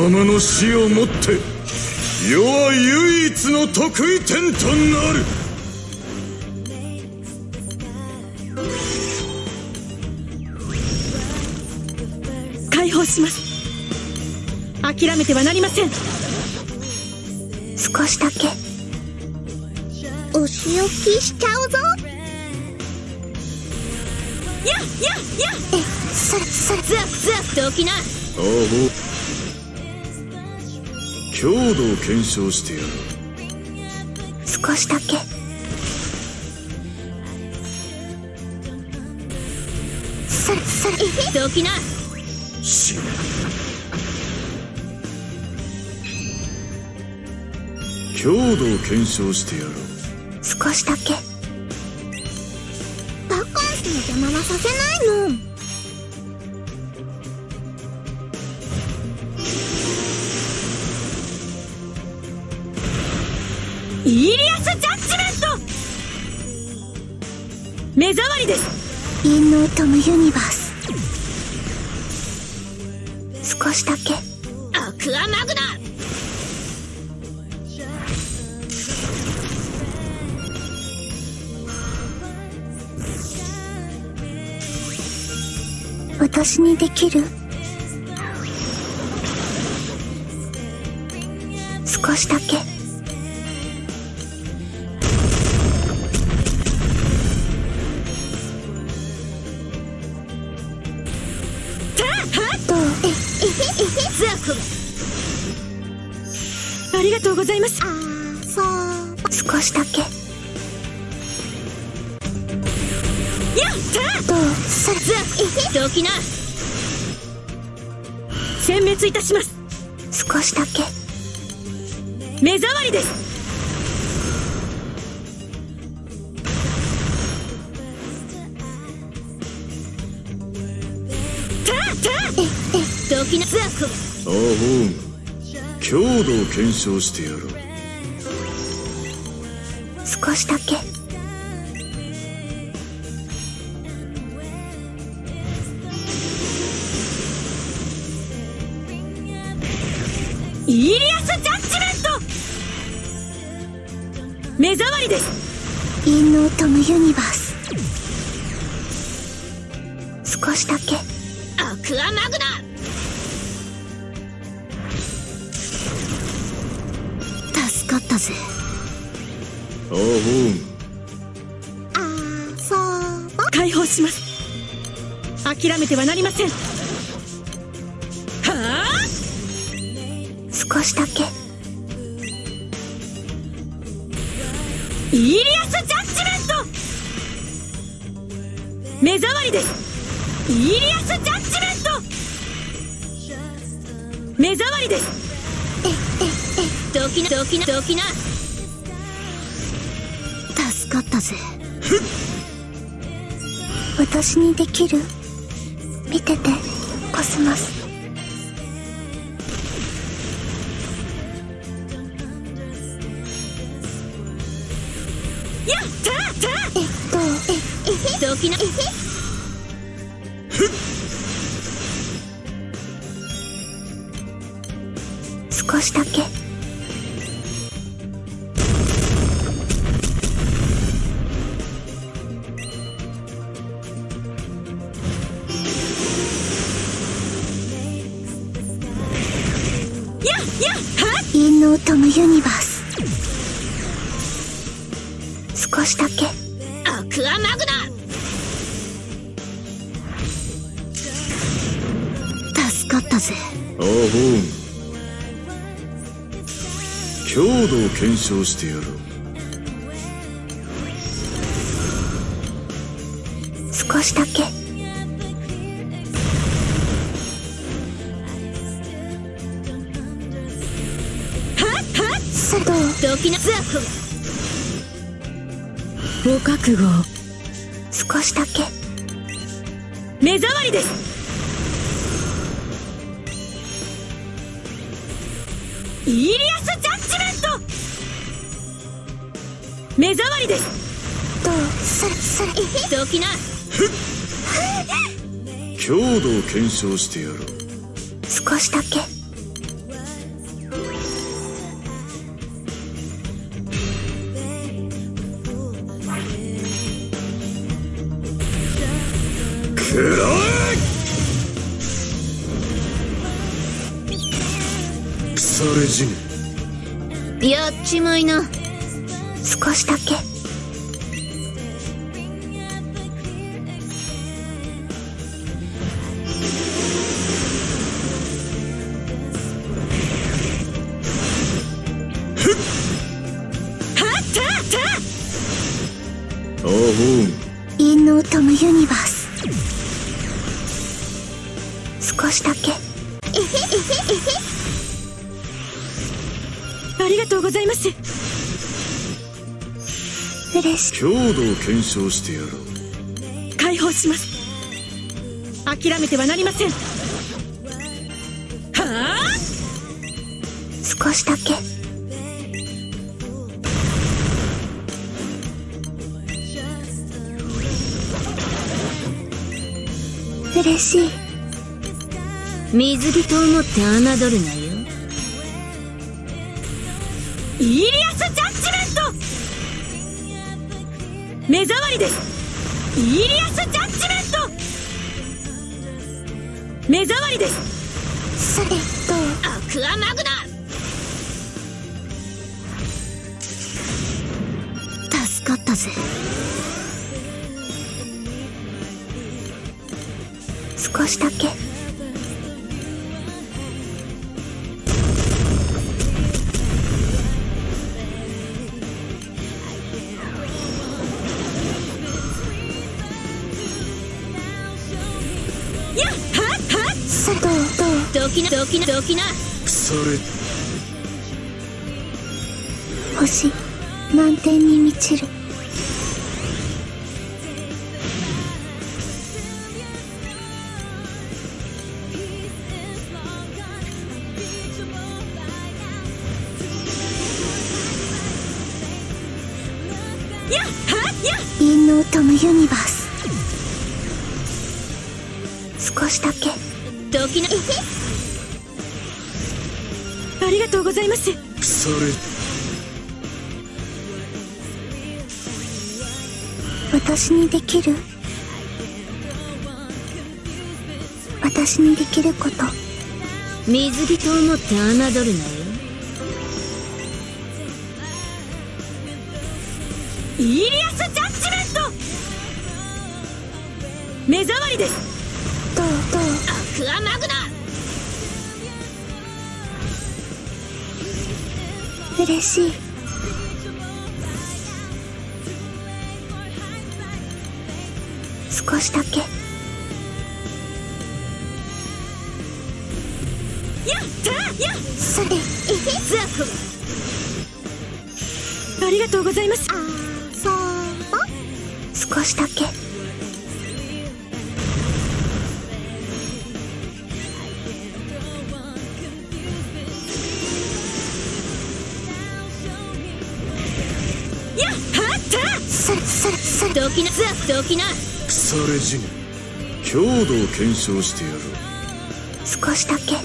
様の死をもって世は唯一の得意点となる。解放します。諦めてはなりません。少しだけお仕置きしちゃうぞ。やっやっやっ、え、それズワクズワクと起きな。ああ、強度を検証してやる。少しだけそれと起きな。死ぬ強度を検証してやろう。少しだけバカンスの邪魔はさせないもん。イリアスジャッジメント目障りです。インノートムユニバース。少しだけアクアマグナ。私にできる？少しだけどう？ありがとうございます。少しだけ動機な。殲滅いたします。少しだけ目障りです。動機な。アホーン、強度を検証してやろう。少しだけイリアスジャッジメント目障りです。インノートムユニバース。少しだけアクアマグナ。助かったぜ。アホーン、解放します。諦めてはなりません。少しだけイリアスジャッジメント目障りです。イリアスジャッジメント目障りです。ドキな助かったぜ。私にできる？見てて、コスモス。少しだけインノートムユニバース。少しだけアクアマグナ。アホーン、強度を検証してやろう。少しだけご覚悟。少しだけ目障りです。イリアスジャッジメント目障りです。どう？それ動機な。強度を検証してやろう。少しだけ食らえ！腐れ死ね。やっちまいな。少しだけ。ふっ！はったった！おう。イノートムユニバース。少しだけ。えへえへえへ。ありがとうございます。嬉しい。強度を検証してやろう。解放します。諦めてはなりません。はあ。少しだけ。嬉しい。水着と思って侮るなよ。イリアスジャッジメント。目障りです。イリアスジャッジメント。目障りです。それとアクアマグナ。助かったぜ。少しだけ。ドキなそれ。星満点に満ちる。やっはっやっ。イノートムユニバース。少しだけ。ドキな。ありがとうございます。それ。私にできる、私にできること。水着と思って侮るなよ。イリアスジャッジメント。目障りです。どうアクアマグナ。嬉しい。少しだけ。やったやっ。それ。ありがとうございます。少しだけ。ドキな腐れ死ね。強度を検証してやろう。少しだけ。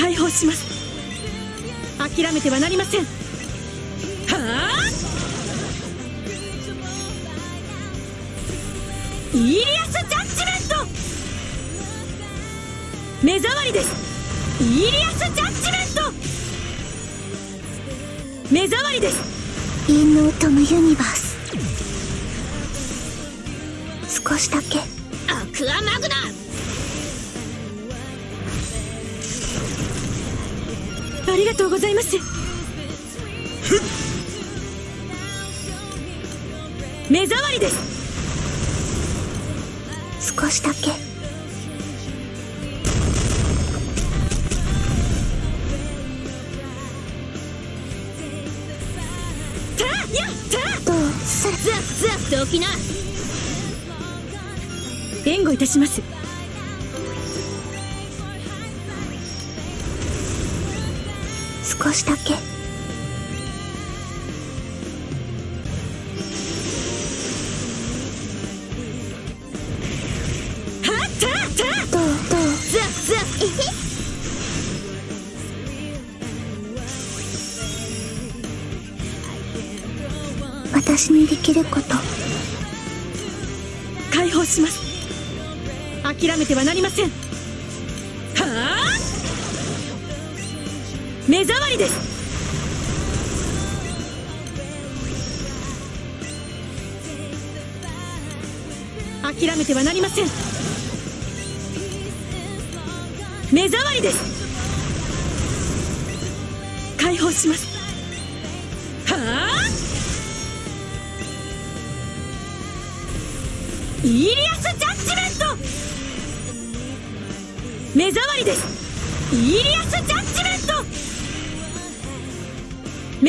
解放します。諦めてはなりません。はあ。イリアスジャッジメント。目障りです。イリアスジャッジメント。目障りです。イノートムユニバース。少しだけ。アクアマグナ。ありがとうございます。目障りです。少しだけ。ドキな援護いたします。少しだけ。はったった。私にできること。行します。諦めてはなりません。はあ、目障りです。諦めてはなりません。目障りです。解放します。はあ、イリアスジャッジメント。目障りです。イリアスジャッジメン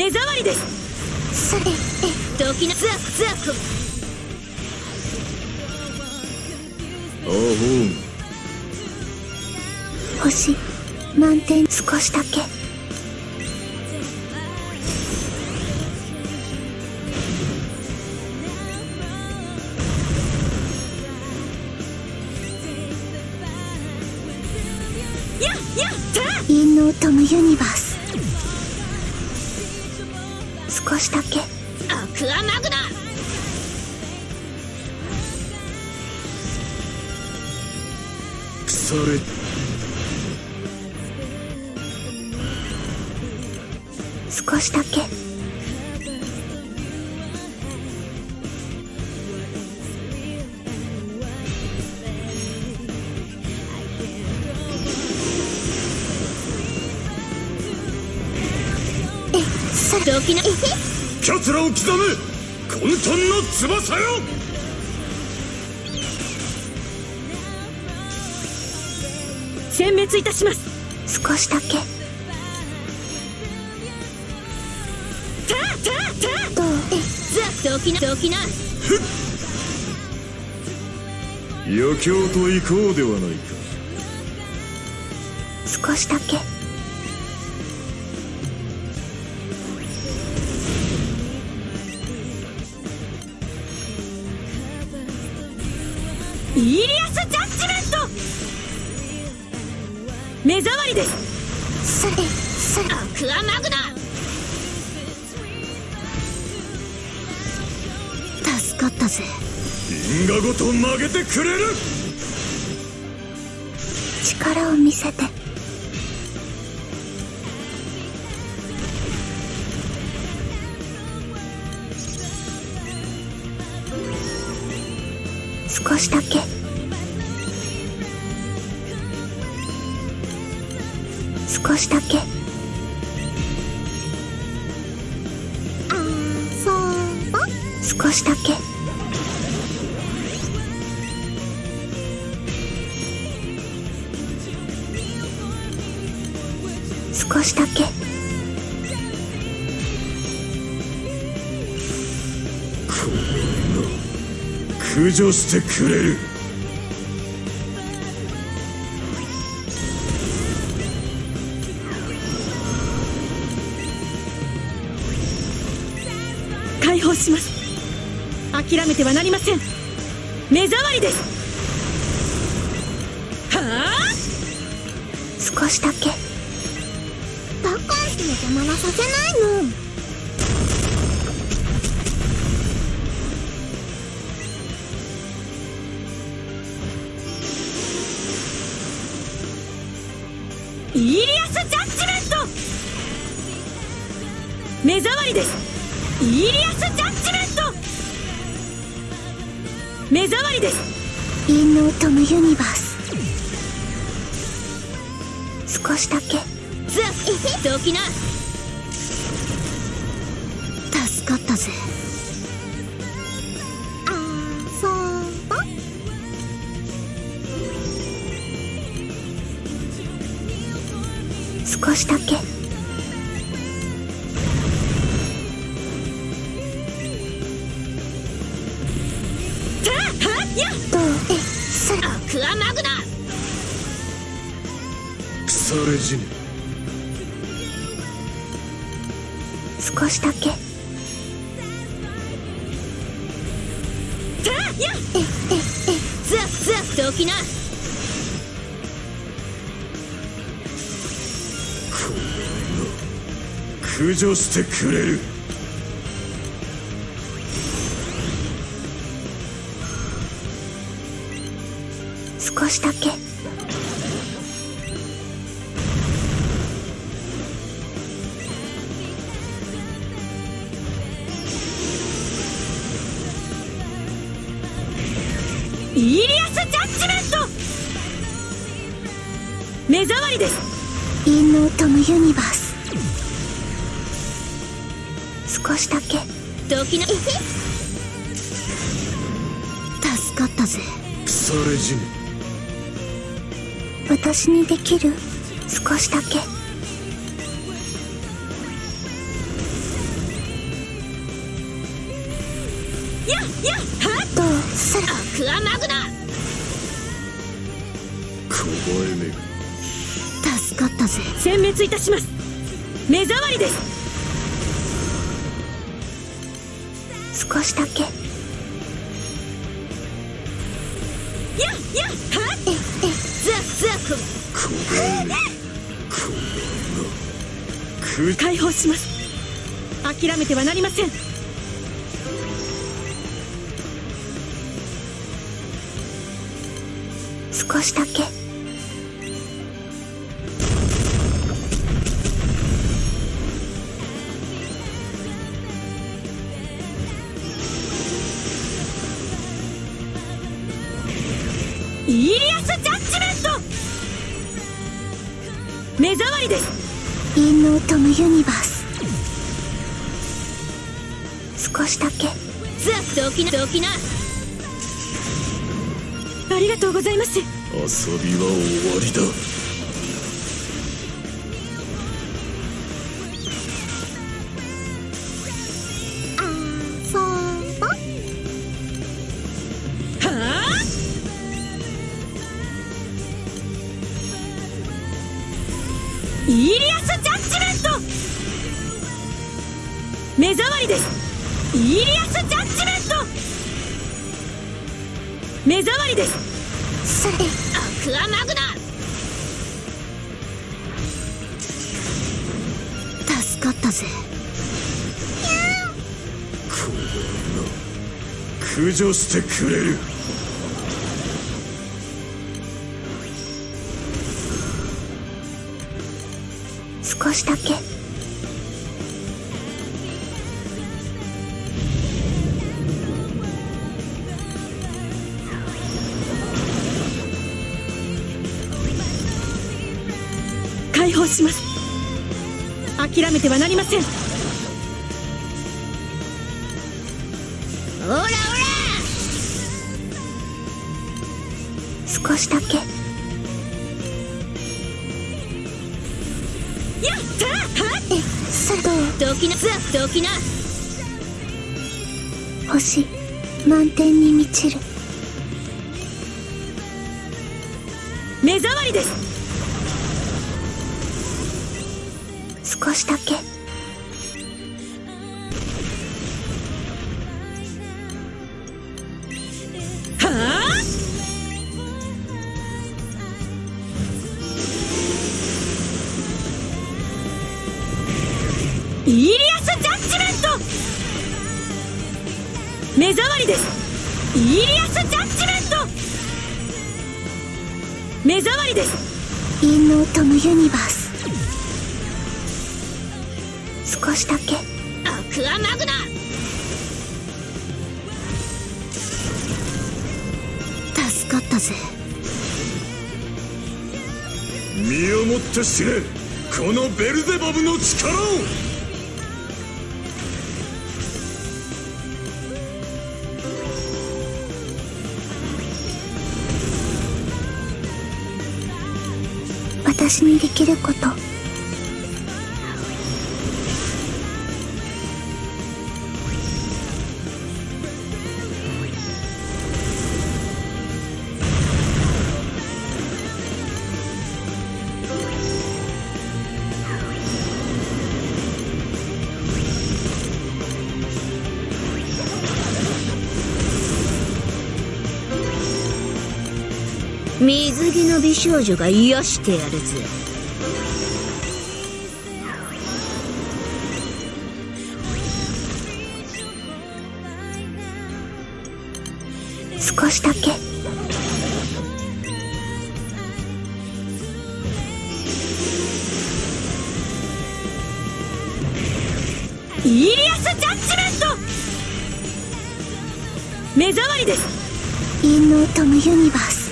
ト。目障りです。それってドキナスアップアップ。星満点。少しだけインノートムユニバース。少しだけアクアマグナ。それ少しだけさあ、起きないキャツラを刻む混沌の翼よ。殲滅いたします。少しだけどうザッと起きな余興といこうではないか。少しだけイリアスジャッジメント。目障りです。それアクアマグナ。助かったぜ。銀河ごと曲げてくれる。力を見せて。少しだけ少しだけ。あそぼ。少しだけ少しだけこんな駆除してくれる。解放します。諦めてはなりません。目障りです。はあ、少しだけバカンスの邪魔はさせないの。イリアスジャッジメント。目障りです。イリアスジャッジメント。目障りです。インノートムユニバース。少しだけザッと起きな。助かったぜ。あそぼ。少しだけアクアマグナ。腐れ死ね。少しだけザッと起きな。こんな駆除してくれる。少しだけ。イリアス・ジャッジメント！目障りです。インノートム・ユニバース。少しだけ時の助かったぜ腐れ死ぬ。私にできる？少しだけ。やっやっはっどうする？アクアマグナ凍えめぐ。助かったぜ。殲滅いたします。目障りです。少しだけ。ややはっ解放します。諦めてはなりません。少しだけ。イリアス・ジャッジメント！目障りです。インノートム・ユニバース。少しだけ。ありがとうございます。遊びは終わりだ。イリアス・ジャッジメント！目障りです。イリアス・ジャッジメント！目障りです。それアクアマグナ助かったぜ。この女駆除してくれる。少しだけ。解放します。諦めてはなりません。オラオラ少しだけ。星満点に満ちる。目障りです。少しだけ。はあイリアス・ジャッジメント！目障りです。イリアス・ジャッジメント！目障りです。インノートム・ユニバース。少しだけ。アクアマグナ助かったぜ。身をもって知れこのベルゼバブの力を。私にできること。水着の美少女が癒してやるぜ。少しだけ。ジメント目障りです。インノートムユニバース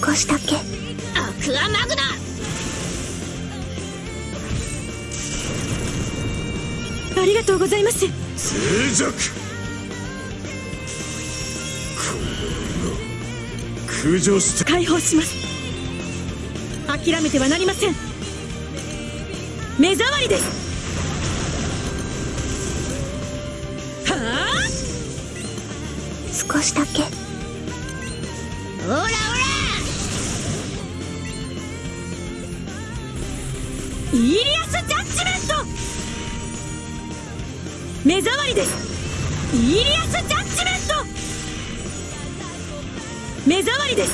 少しだけアクアマグナ。ありがとうございます。静寂。駆除して解放します。諦めてはなりません。目障りです。はあ、少しだけ。オラオラ。イリアスジャッジメント目障りです。イリアスジャッジメント目障りです。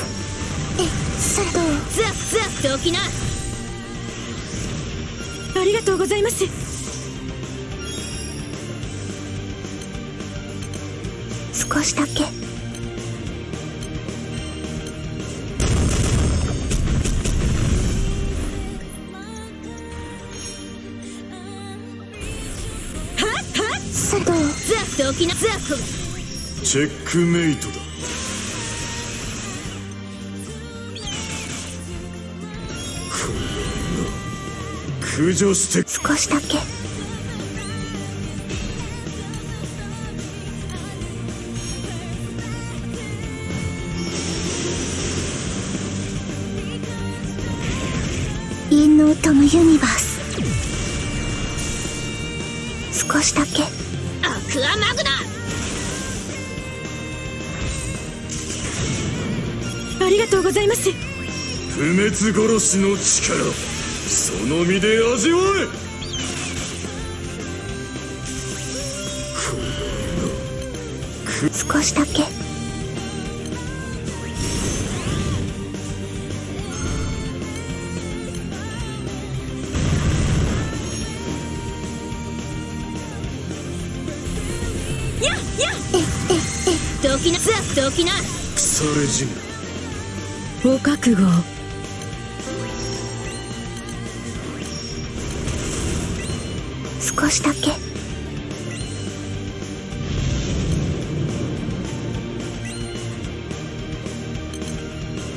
それとズワズワっておきな。ありがとうございます。少しだけチェックメイトだ。駆除して少しだけ。インノートムユニバース少しだけ。アクアマグナ。ありがとうございます。不滅殺しの力その身で味わえ。少しだけ。腐れ死ぬ。お覚悟。少しだけ。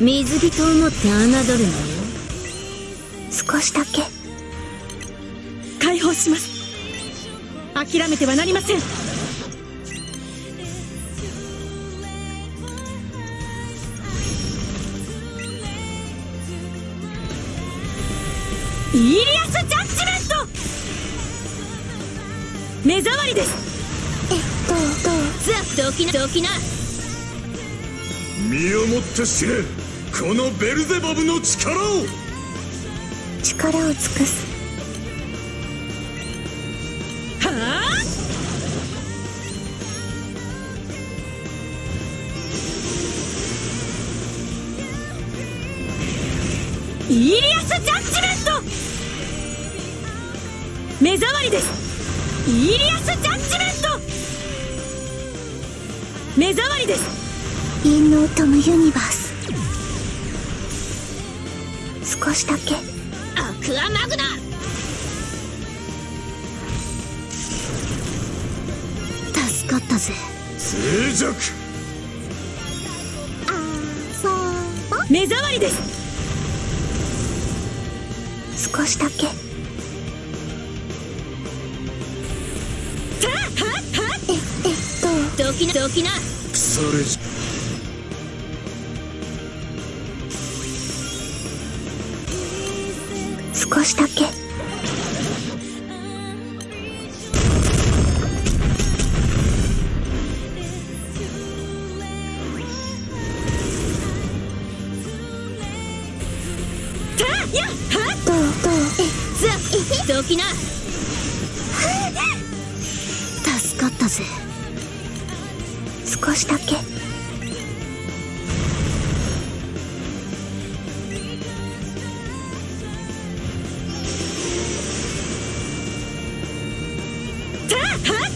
水着と思って侮るのよ。少しだけ解放します。諦めてはなりません。イリアスジャッジメント目障りです。どきな身をもって知れこのベルゼバブの力を尽くす。はあ、イリアスジャッジメント目障りです。イリアスジャッジメント目障りです。インノートムユニバース少しだけ。アクアマグナ。助かったぜ。静寂。目障りです。少しだけ。どきなそれじゃ少しだけ。どきな助かったぜ。少しだけ。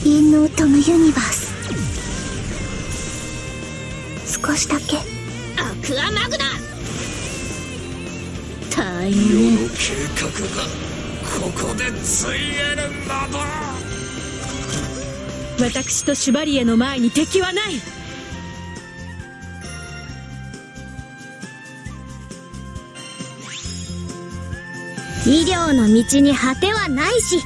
インノートムユニバース少しだけ。アクアマグナ。大変。世の計画がこでついえるなど。私とシュバリエの前に敵はない。医療の道に果てはないし。